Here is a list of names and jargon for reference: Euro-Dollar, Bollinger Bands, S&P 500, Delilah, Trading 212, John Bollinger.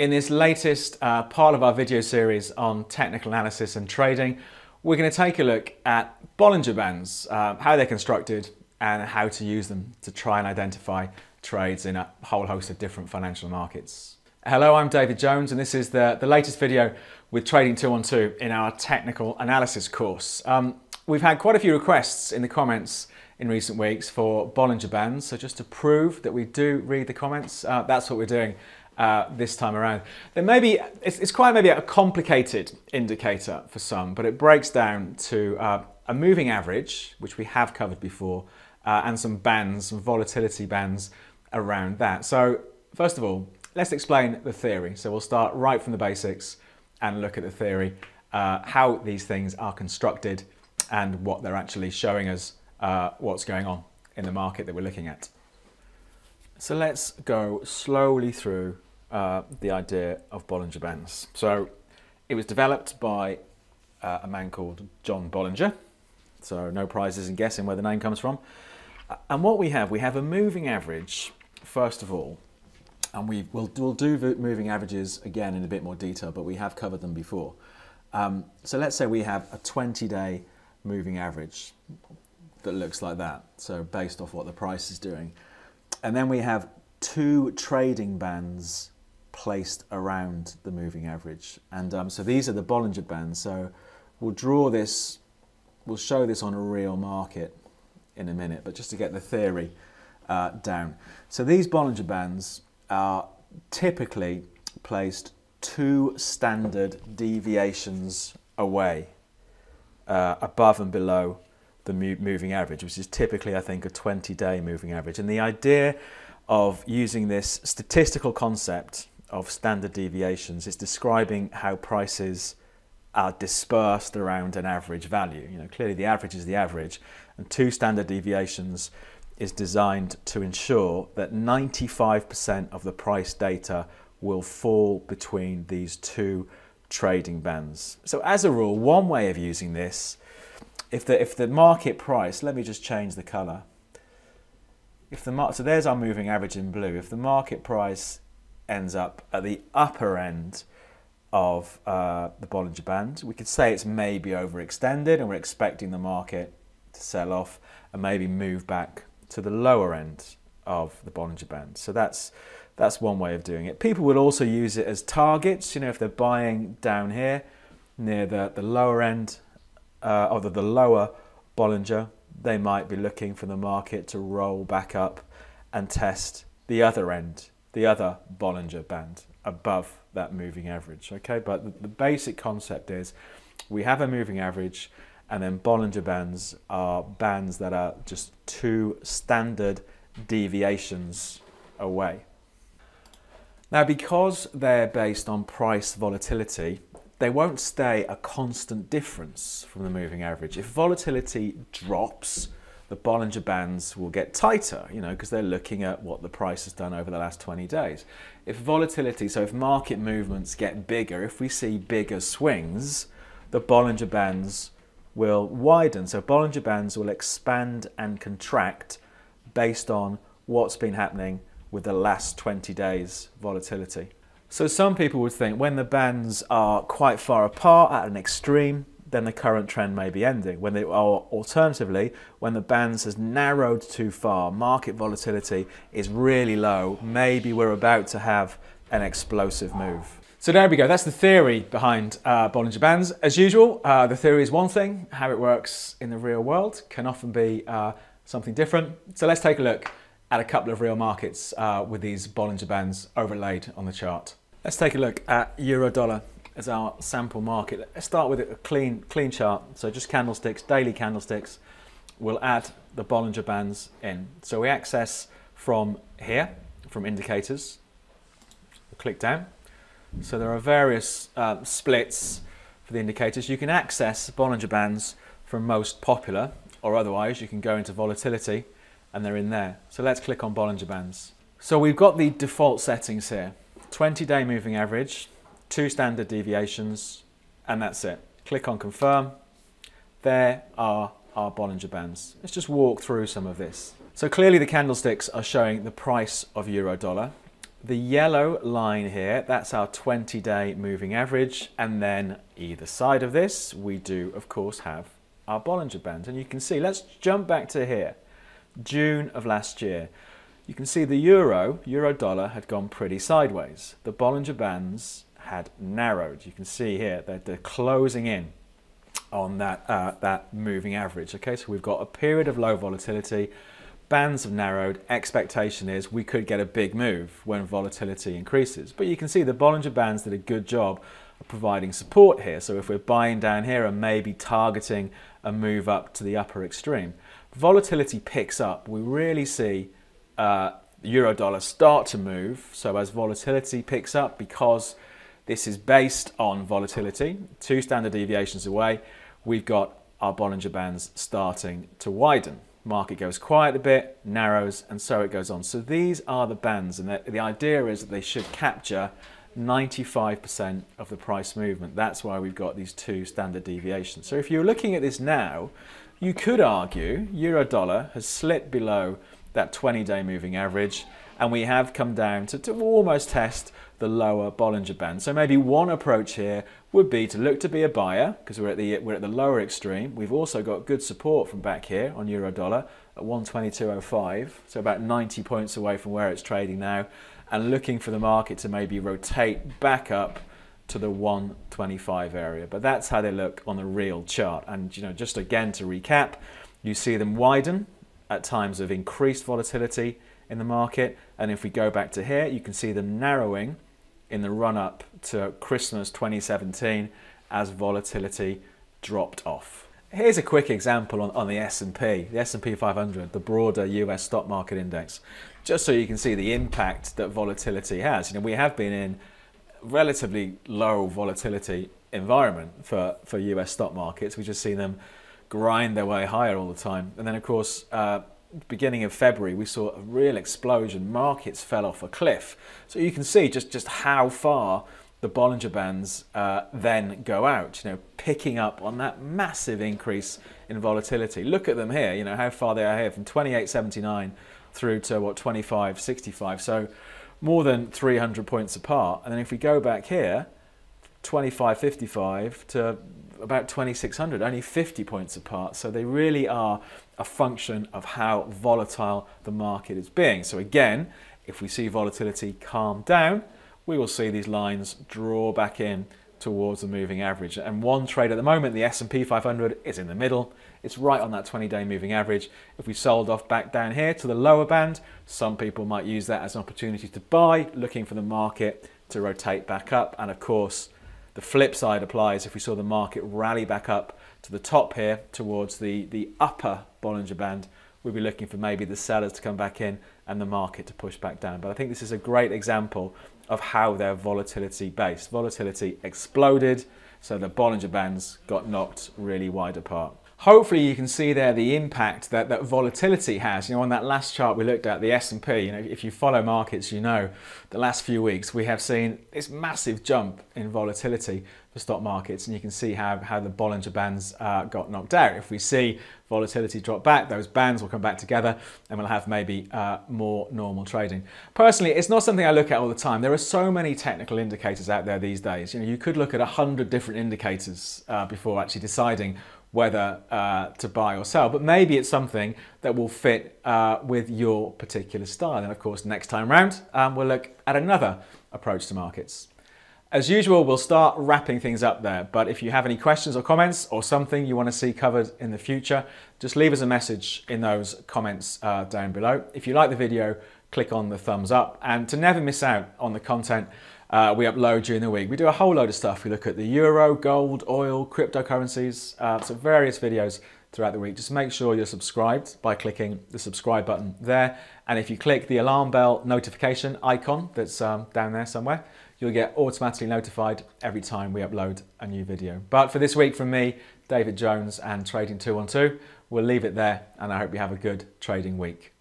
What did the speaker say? In this latest part of our video series on technical analysis and trading, we're going to take a look at Bollinger Bands, how they're constructed and how to use them to try and identify trades in a whole host of different financial markets. Hello, I'm David Jones, and this is the latest video with Trading 212 in our technical analysis course. We've had quite a few requests in the comments in recent weeks for Bollinger Bands, so just to prove that we do read the comments, that's what we're doing this time around. There may be, it's quite maybe a complicated indicator for some, but it breaks down to a moving average, which we have covered before, and some bands, some volatility bands around that. So first of all, let's explain the theory. So we'll start right from the basics and look at the theory, how these things are constructed and what they're actually showing us, what's going on in the market that we're looking at. So let's go slowly through the idea of Bollinger Bands. So it was developed by a man called John Bollinger. So no prizes in guessing where the name comes from. And what we have a moving average, first of all, and we'll do moving averages again in a bit more detail, but we have covered them before. So let's say we have a 20-day moving average that looks like that, so based off what the price is doing. And then we have two trading bands placed around the moving average. And so these are the Bollinger Bands. So we'll draw this, we'll show this on a real market in a minute, but just to get the theory down. So these Bollinger Bands are typically placed two standard deviations away, above and below the moving average, which is typically, I think, a 20-day moving average. And the idea of using this statistical concept of standard deviations is describing how prices are dispersed around an average value. You know, clearly the average is the average, and two standard deviations is designed to ensure that 95% of the price data will fall between these two trading bands. So as a rule, one way of using this, if the market price, let me just change the color. So there's our moving average in blue. If the market price ends up at the upper end of the Bollinger Band, we could say it's maybe overextended and we're expecting the market to sell off and maybe move back to the lower end of the Bollinger Band. So that's one way of doing it. People will also use it as targets. You know, if they're buying down here near the lower end, or the lower Bollinger, they might be looking for the market to roll back up and test the other end, the other Bollinger Band above that moving average. Okay, but the basic concept is we have a moving average, and then Bollinger Bands are bands that are just two standard deviations away. Now, because they're based on price volatility, they won't stay a constant difference from the moving average. If volatility drops, the Bollinger Bands will get tighter, you know, because they're looking at what the price has done over the last 20 days. If volatility, so if market movements get bigger, if we see bigger swings, the Bollinger Bands will widen. So Bollinger Bands will expand and contract based on what's been happening with the last 20 days volatility. So some people would think when the bands are quite far apart at an extreme, then the current trend may be ending. Alternatively, when the bands has narrowed too far, market volatility is really low, maybe we're about to have an explosive move. So there we go, that's the theory behind Bollinger Bands. As usual, the theory is one thing, how it works in the real world can often be something different. So let's take a look at a couple of real markets with these Bollinger Bands overlaid on the chart. Let's take a look at Euro-Dollar as our sample market. Let's start with a clean chart. So just candlesticks, daily candlesticks. We'll add the Bollinger Bands in. So we access from here, from indicators. We'll click down. So there are various splits for the indicators. You can access Bollinger Bands from most popular, or otherwise you can go into volatility and they're in there. So let's click on Bollinger Bands. So we've got the default settings here. 20-day moving average, two standard deviations, and that's it. Click on confirm. There are our Bollinger Bands. Let's just walk through some of this. So clearly the candlesticks are showing the price of Euro-Dollar. The yellow line here, that's our 20-day moving average, and then either side of this we do of course have our Bollinger Bands. And you can see, let's jump back to here, June of last year. You can see the Euro-Dollar had gone pretty sideways. The Bollinger Bands had narrowed. You can see here that they're closing in on that, that moving average. Okay, so we've got a period of low volatility. Bands have narrowed. Expectation is we could get a big move when volatility increases. But you can see the Bollinger Bands did a good job of providing support here. So if we're buying down here and maybe targeting a move up to the upper extreme, volatility picks up. We really see Euro-Dollar start to move. So as volatility picks up, because this is based on volatility, 2 standard deviations away, we've got our Bollinger Bands starting to widen. Market goes quiet a bit, narrows, and so it goes on. So these are the bands, and the idea is that they should capture 95% of the price movement. That's why we've got these 2 standard deviations. So if you're looking at this now, you could argue Euro-Dollar has slipped below that 20-day moving average, and we have come down to almost test the lower Bollinger Band. So maybe one approach here would be to look to be a buyer, because we're at the lower extreme. We've also got good support from back here on Euro-Dollar at 122.05, so about 90 points away from where it's trading now, and looking for the market to maybe rotate back up to the 125 area. But that's how they look on the real chart. And you know, just again to recap, you see them widen at times of increased volatility in the market, and if we go back to here, you can see them narrowing in the run-up to Christmas 2017 as volatility dropped off. Here's a quick example on the S&P, the S&P 500, the broader US stock market index, just so you can see the impact that volatility has. You know, we have been in relatively low volatility environment for US stock markets. We just see them grind their way higher all the time. And then of course, beginning of February, we saw a real explosion. Markets fell off a cliff. So you can see just how far the Bollinger Bands then go out, you know, picking up on that massive increase in volatility. Look at them here, you know, how far they are here from 28.79 through to what, 25.65. So more than 300 points apart. And then if we go back here, 25.55 to about 2600, only 50 points apart. So they really are a function of how volatile the market is being. So again, if we see volatility calm down, we will see these lines draw back in towards the moving average. And one trade at the moment, the S&P 500, is in the middle. It's right on that 20-day moving average. If we sold off back down here to the lower band, some people might use that as an opportunity to buy, looking for the market to rotate back up. And of course, the flip side applies. If we saw the market rally back up to the top here towards the upper Bollinger Band, we'll be looking for maybe the sellers to come back in and the market to push back down. But I think this is a great example of how they're volatility based. Volatility exploded, so the Bollinger Bands got knocked really wide apart. Hopefully you can see there the impact that volatility has. You know, on that last chart we looked at, the S&P, you know, if you follow markets, you know, the last few weeks we have seen this massive jump in volatility for stock markets, and you can see how the Bollinger Bands got knocked out. If we see volatility drop back, those bands will come back together and we'll have maybe more normal trading. Personally, it's not something I look at all the time. There are so many technical indicators out there these days. You know, you could look at 100 different indicators before actually deciding whether to buy or sell, but maybe it's something that will fit with your particular style. And of course, next time round, we'll look at another approach to markets. As usual, we'll start wrapping things up there, but if you have any questions or comments or something you want to see covered in the future, just leave us a message in those comments down below. If you like the video, click on the thumbs up, and to never miss out on the content we upload during the week. We do a whole load of stuff. We look at the euro, gold, oil, cryptocurrencies, so various videos throughout the week. Just make sure you're subscribed by clicking the subscribe button there. And if you click the alarm bell notification icon that's down there somewhere, you'll get automatically notified every time we upload a new video. But for this week from me, David Jones, and Trading 212, we'll leave it there, and I hope you have a good trading week.